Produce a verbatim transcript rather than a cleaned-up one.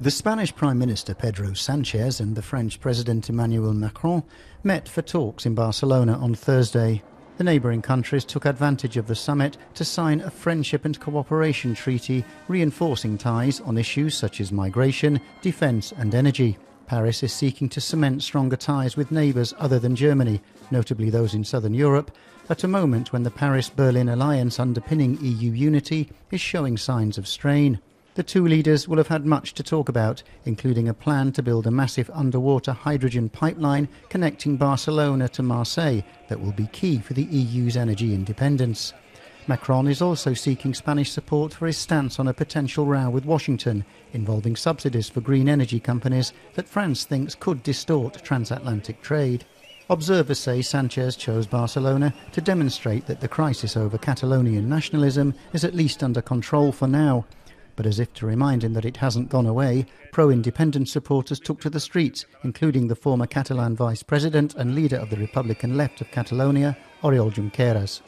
The Spanish Prime Minister Pedro Sánchez and the French President Emmanuel Macron met for talks in Barcelona on Thursday. The neighbouring countries took advantage of the summit to sign a friendship and cooperation treaty, reinforcing ties on issues such as migration, defence and energy. Paris is seeking to cement stronger ties with neighbours other than Germany, notably those in southern Europe, at a moment when the Paris-Berlin alliance underpinning E U unity is showing signs of strain. The two leaders will have had much to talk about, including a plan to build a massive underwater hydrogen pipeline connecting Barcelona to Marseille that will be key for the E U's energy independence. Macron is also seeking Spanish support for his stance on a potential row with Washington, involving subsidies for green energy companies that France thinks could distort transatlantic trade. Observers say Sanchez chose Barcelona to demonstrate that the crisis over Catalonian nationalism is at least under control for now. But as if to remind him that it hasn't gone away, pro-independence supporters took to the streets, including the former Catalan vice president and leader of the Republican left of Catalonia, Oriol Junqueras.